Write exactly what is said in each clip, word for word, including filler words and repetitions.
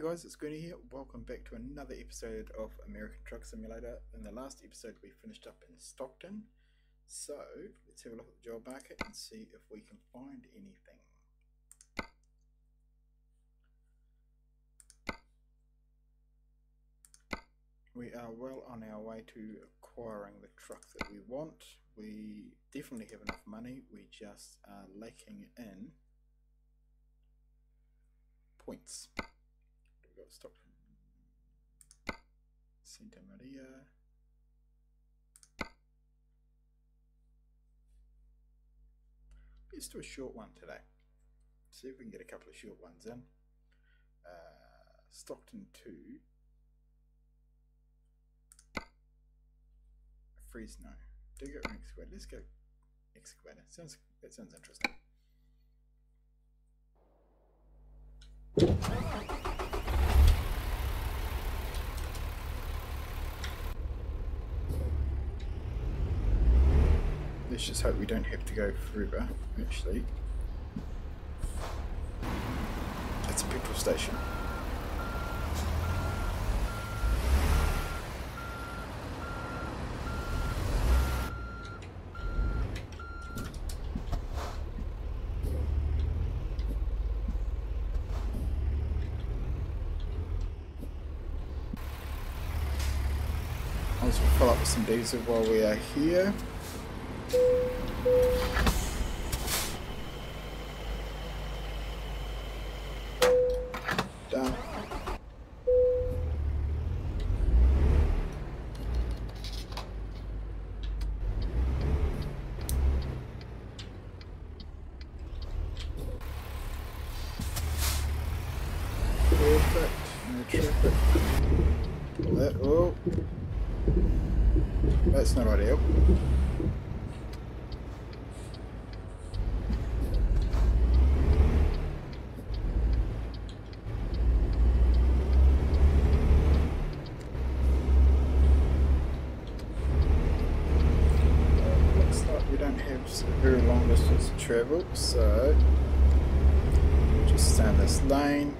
Hey guys, it's G zero zero nie here. Welcome back to another episode of American Truck Simulator. In the last episode we finished up in Stockton, so let's have a look at the job market and see if we can find anything. We are well on our way to acquiring the truck that we want. We definitely have enough money, we just are lacking in points. We've got Stockton, Santa Maria, let's do a short one today, see if we can get a couple of short ones in. uh, Stockton to Fresno, do go excavator, let's go excavator, sounds, that sounds interesting. Let's just hope we don't have to go forever. Actually, it's a petrol station. I'll just fill up with some diesel while we are here. Done. Perfect. No traffic. That, oh. That's not ideal. Very long distance to travel, so just stay in this lane.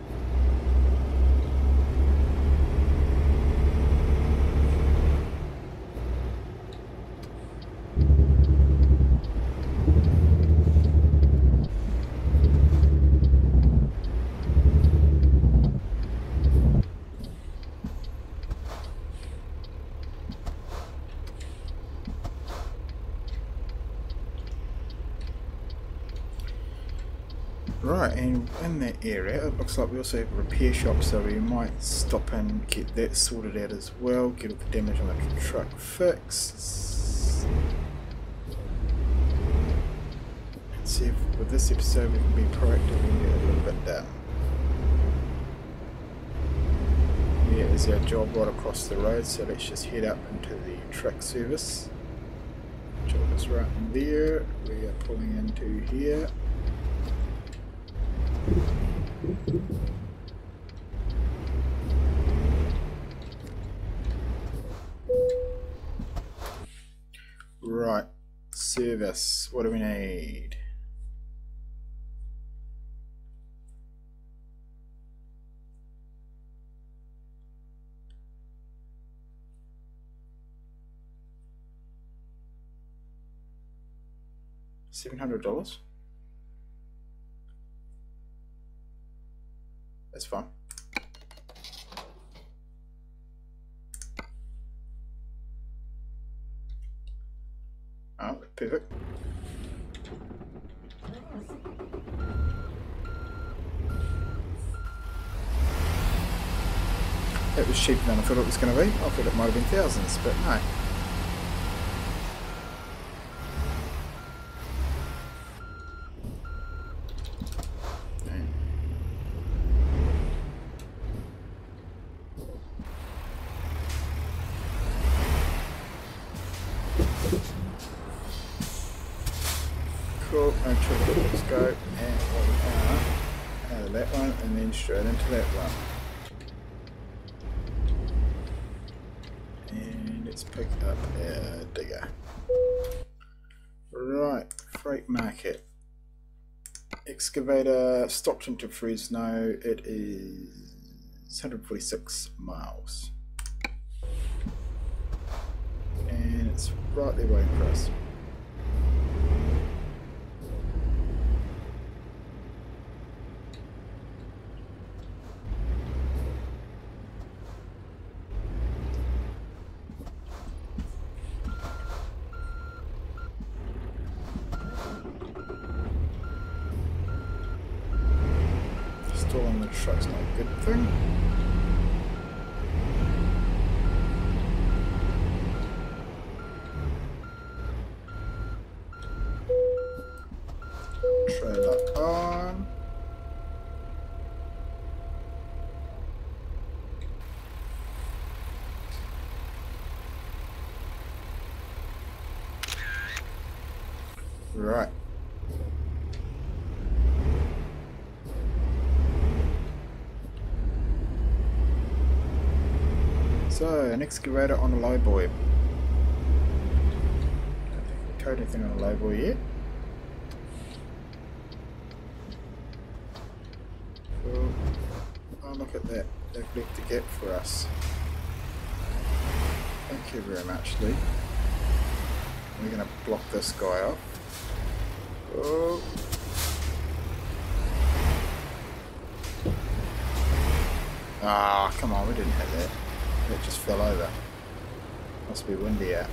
Right, and in that area it looks like we also have a repair shop, so we might stop and get that sorted out as well, get all the damage on the truck fixed. And see if with this episode we can be proactive and get a little bit down. Yeah, there's our job right across the road, so let's just head up into the truck service. Job is right in there, we are pulling into here. Right, service, what do we need? seven hundred dollars? That's fine. Oh, perfect. That was cheaper than I thought it was going to be. I thought it might have been thousands, but no. Cool, no trouble, let's go, and what we are, out of that one, and then straight into that one. And let's pick up our digger. Right, freight market. Excavator, Stockton to Fresno, it is one hundred forty-six miles. And it's right there waiting for us. Stalling the truck's not a good thing. Trailer on. Right. So, an excavator on a low boy. I don't think we towed anything on a low boy yet. Cool. Oh, look at that. They've left the gap for us. Thank you very much, Lee. We're going to block this guy off. Cool. Ah, come on, we didn't hit that. It just fell over. Must be windy out.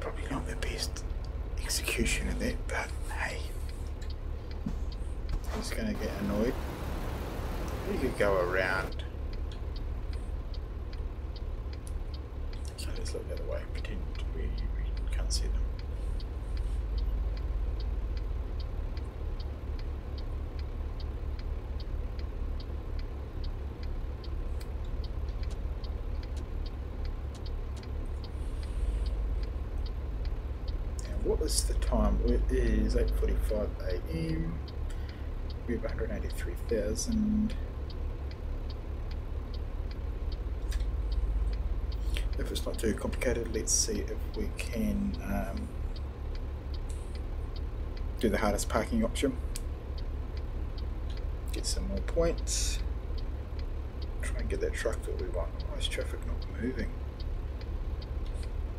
Probably not the best execution of that, but hey. He's gonna get annoyed. We could go around. So let's look the other way. Pretend we, we can't see them. What is the time? It is eight forty-five A M. We have one hundred eighty-three thousand. If it's not too complicated, let's see if we can um, do the hardest parking option. Get some more points. Try and get that truck that we want. Why is traffic not moving?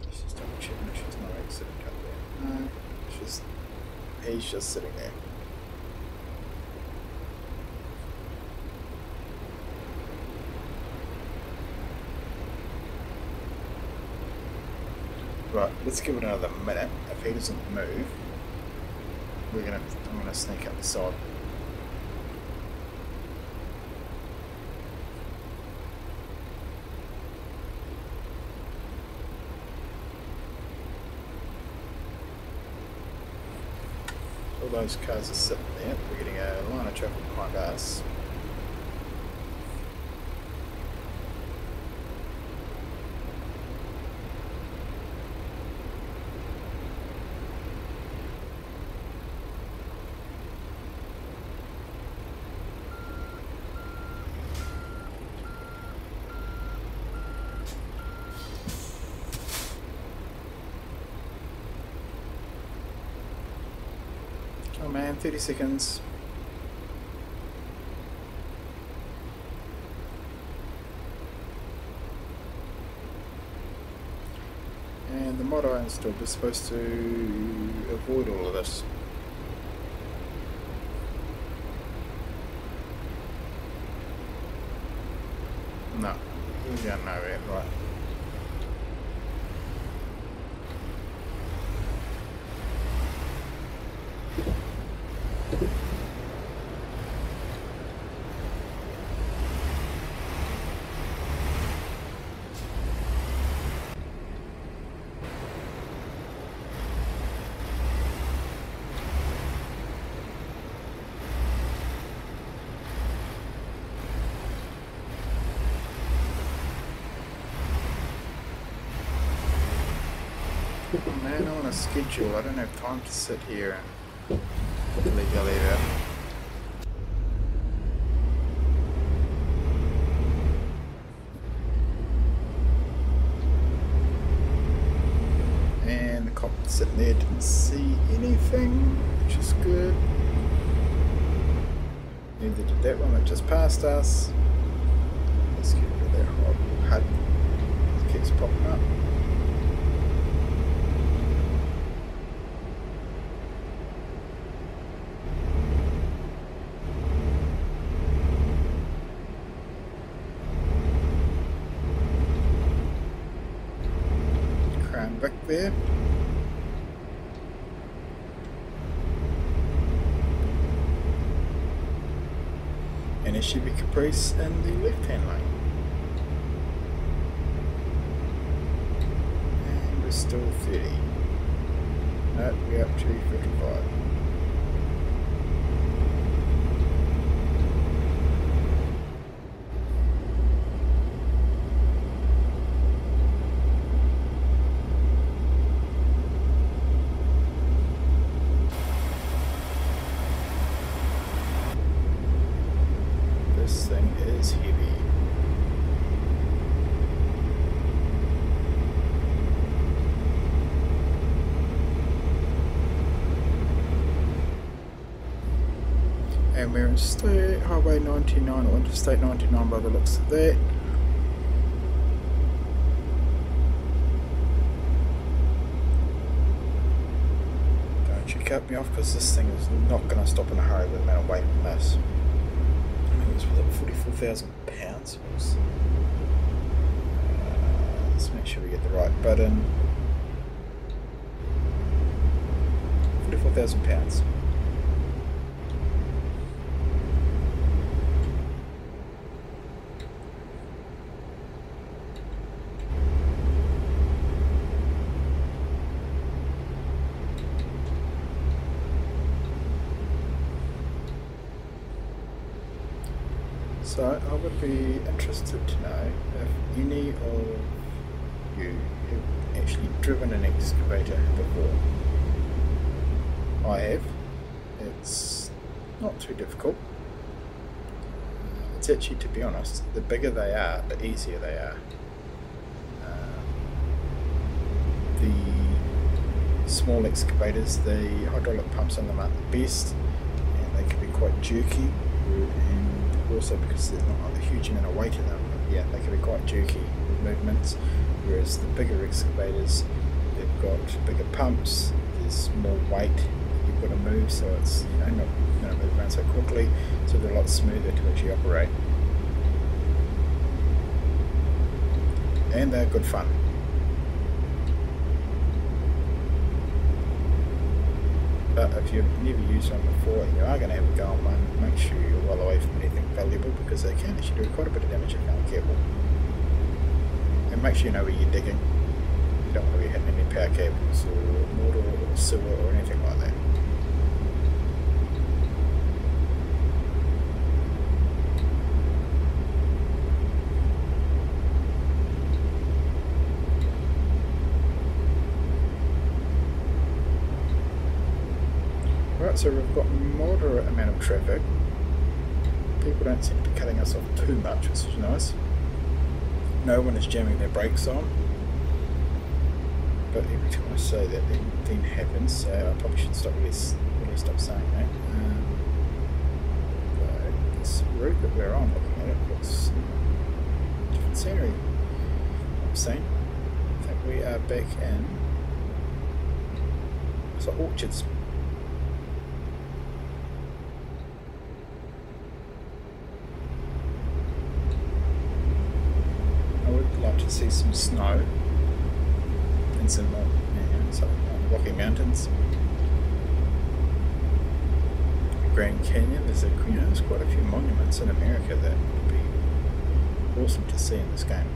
Let's just double check that she's not exiting up there. No, it's just, he's just sitting there. Right, let's give it another minute. If he doesn't move, we're gonna, I'm gonna sneak up the side. All those cars are sitting there, we're getting a line of traffic behind us. Oh man, thirty seconds. And the mod I installed is supposed to avoid all of this. No, we don't know it, right? Man, I'm on a schedule. I don't have time to sit here and dilly-dally about. And the cop sitting there didn't see anything, which is good. Neither did that one that just passed us. Let's get rid of that horrible H U D. It keeps popping up. Back there. And it should be Caprice in the left hand lane. And we're still thirty. No, we're up to fifty-five. This thing is heavy. And we're in State Highway ninety-nine or Interstate ninety-nine by the looks of that. Don't you cut me off, because this thing is not going to stop in a hurry with the amount of weight on this. forty-four thousand pounds. Uh, let's make sure we get the right button. forty-four thousand pounds. So I would be interested to know if any of you have actually driven an excavator before. I have. It's not too difficult. It's actually, to be honest, the bigger they are, the easier they are. Uh, the small excavators, the hydraulic pumps on them aren't the best, and they can be quite jerky. And also because there's not a huge amount of weight in them, but yeah, they can be quite jerky with movements, whereas the bigger excavators, they've got bigger pumps, there's more weight that you've got to move, so it's, you know, not going to move around so quickly, so they're a lot smoother to actually operate. And they're good fun. But if you've never used one before and you are going to have a go on one, make sure you're well away from anything valuable, because they can actually do quite a bit of damage if you're not careful. And make sure you know where you're digging. You don't want to be hitting any power cables or water or sewer or anything like that. So we've got a moderate amount of traffic. People don't seem to be cutting us off too much, which is nice. No one is jamming their brakes on. But every time I say that, then, then happens, so I probably should stop really, really stop saying that. Um, but this route that we're on, looking at it, looks different scenery. I'm saying, I think we are back in. So orchards. To see some snow and some more, yeah, so, uh, Rocky Mountains, the Grand Canyon. There's a, you know, there's quite a few monuments in America that would be awesome to see in this game.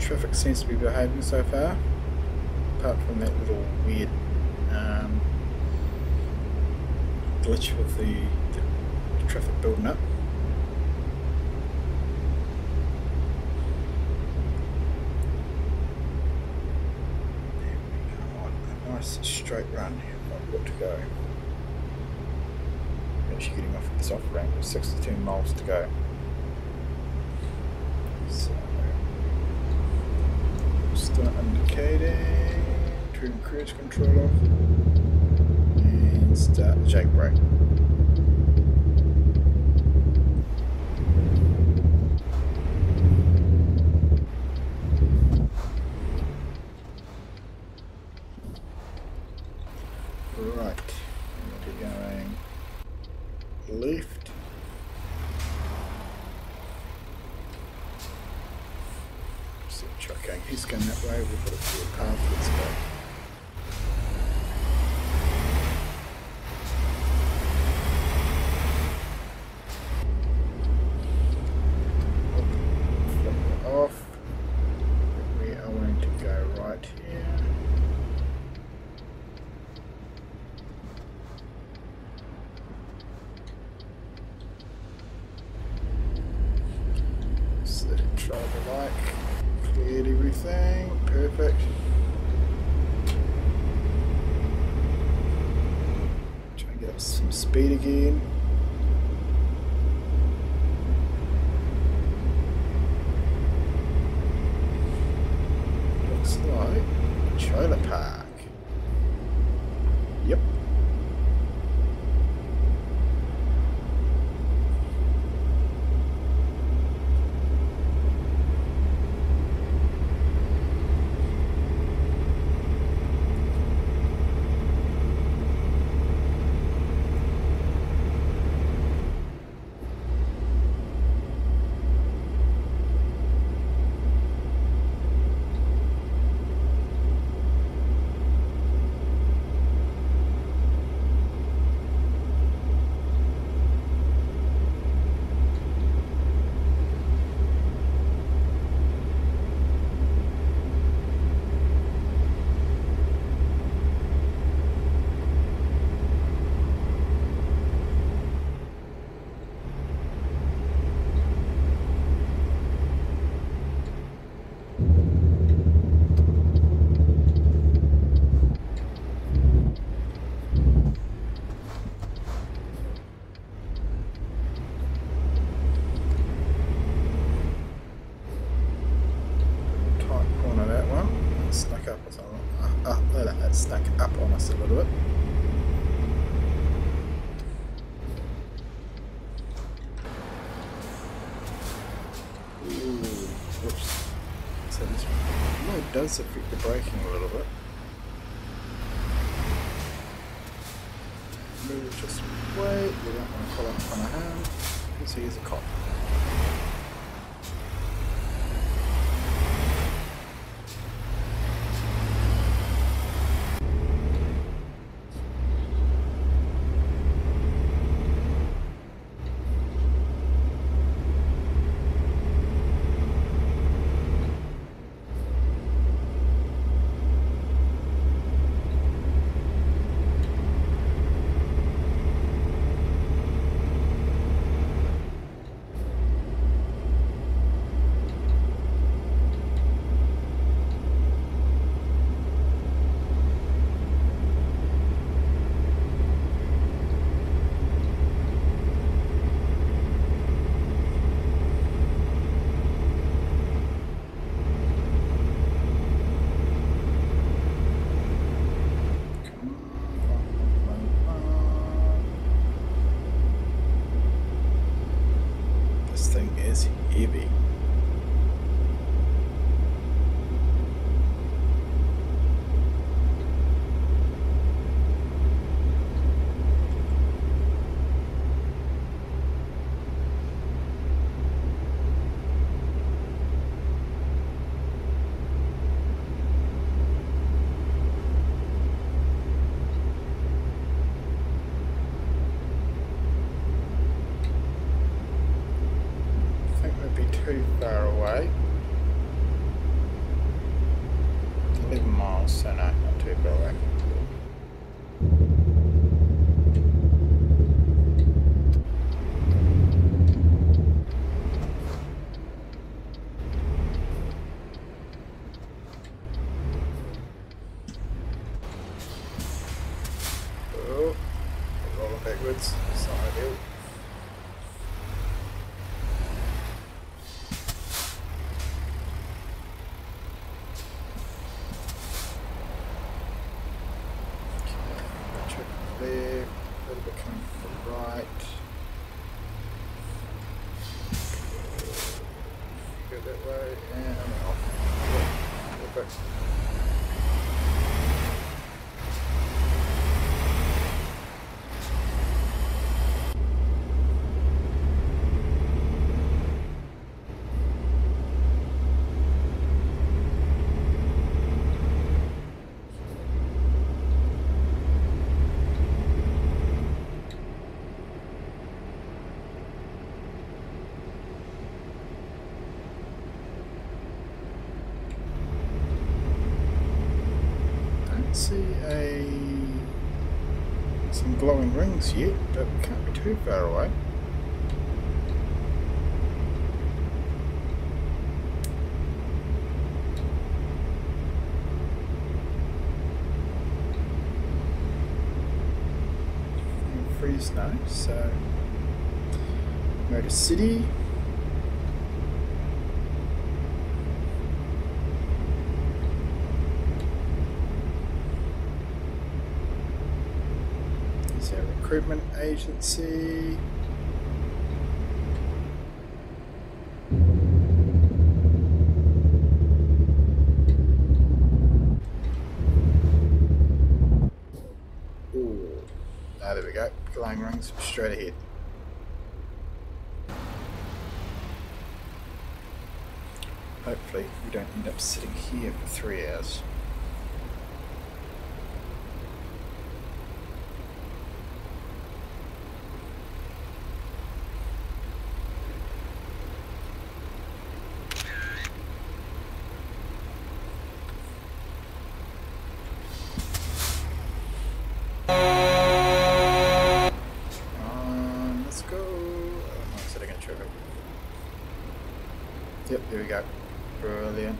Traffic seems to be behaving so far, apart from that little weird um, glitch with the, the traffic building up. nice straight run if I've got to go. Actually getting off of this off ramp with sixty-two miles to go. So start indicating, turn cruise control off, and start the jake brake. Speed again. Looks like trailer park. Yep. Does affect the braking a little bit. Move just wait, we don't want to pull up on a hand because he is a cop. Too far away. eleven miles, so no, not too far away. backwards, so I do. Glowing rings yet, but we can't be too far away. Fresno, so Motor City. Recruitment agency. Ooh. Ah, there we go. Glowing rings straight ahead. Hopefully we don't end up sitting here for three hours. Yep, there we go. Brilliant.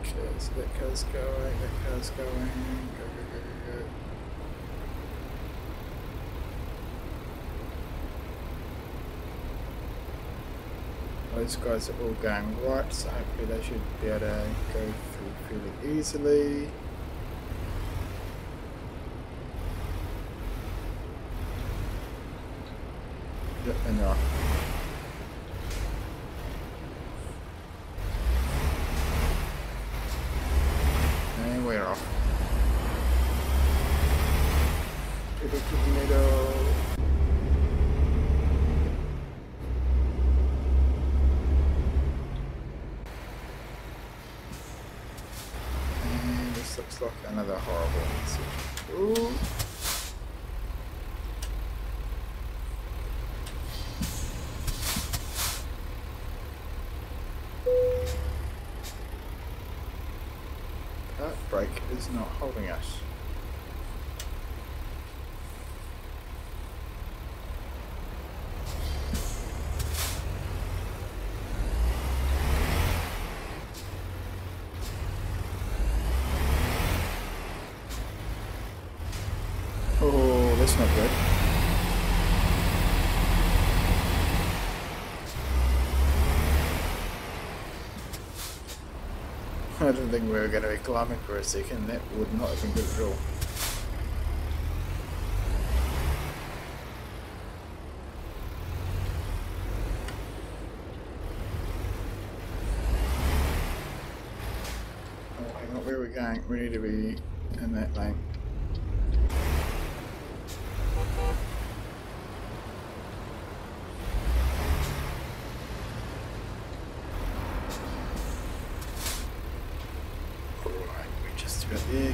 Okay, so that car's going, that car's going. Go, go, go, go, go. Those guys are all going right, so hopefully they should be able to go through fairly easily. Yep, and they're off. And we're off. To the tornado. And this looks like another horrible incident. Ooh. Is not holding us. Oh, that's not good. I didn't think we were going to be climbing for a second. That would not have been good at all. Oh, hang on, where are we going? We need to be in that lane.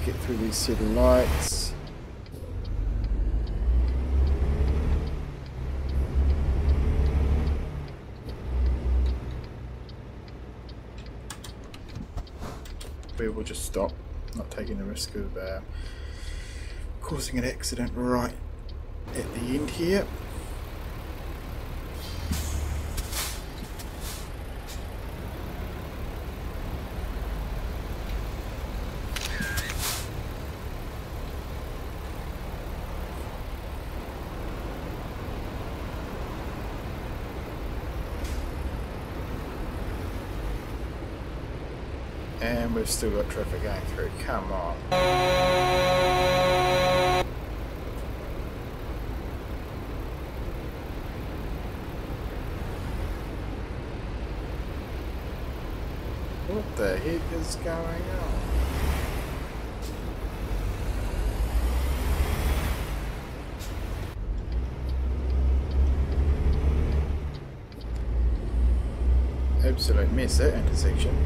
Get through these city lights. We will just stop, not taking the risk of uh, causing an accident right at the end here. And we've still got traffic going through. Come on. What the heck is going on? Absolute mess, that intersection.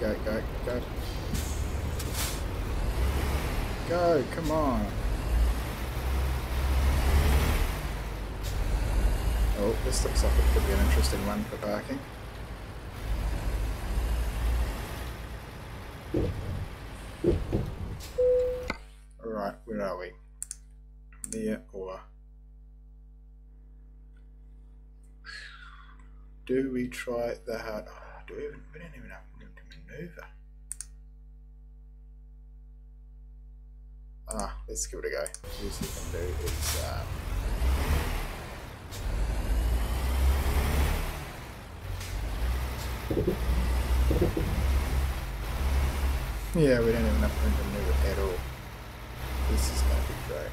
Go, go, go. Go, come on. Oh, this looks like it could be an interesting one for parking. Alright, where are we? There or... Do we try the hard... Oh, do we even... We don't even have room to manoeuvre. Ah, let's give it a go. The least we can do is... Um, yeah, we don't have enough room to manoeuvre at all. This is going to be great.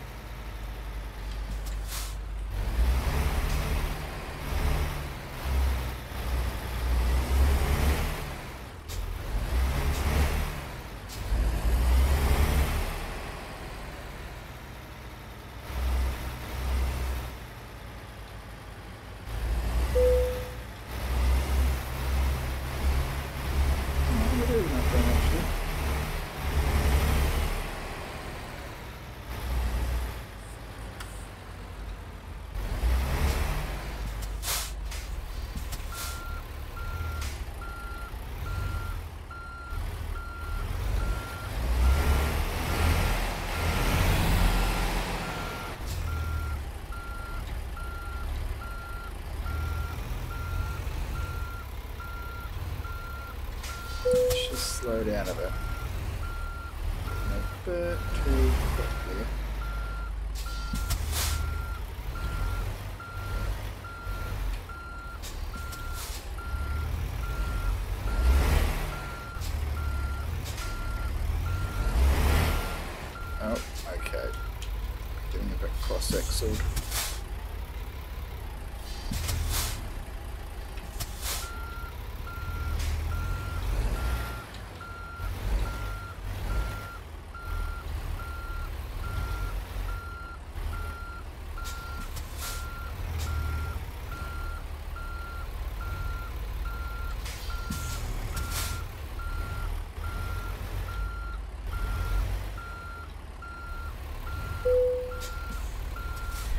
Just slow down a bit. A bit too quickly. Oh, okay. Getting a bit cross-axled.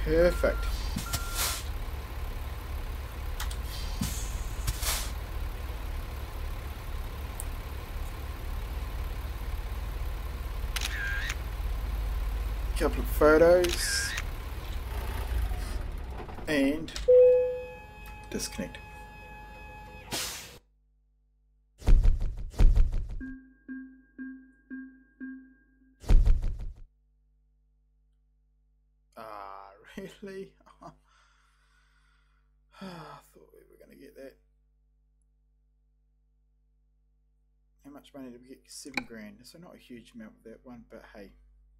Perfect. Couple of photos and disconnect. Really? I thought we were going to get that. How much money did we get? Seven grand. So not a huge amount with that one, but hey,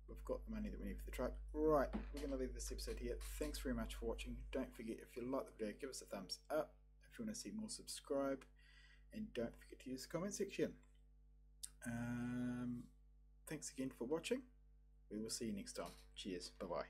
we've got the money that we need for the truck. Right, we're going to leave this episode here. Thanks very much for watching. Don't forget, if you like the video, give us a thumbs up. If you want to see more, subscribe. And don't forget to use the comment section. Um, thanks again for watching. We will see you next time. Cheers. Bye-bye.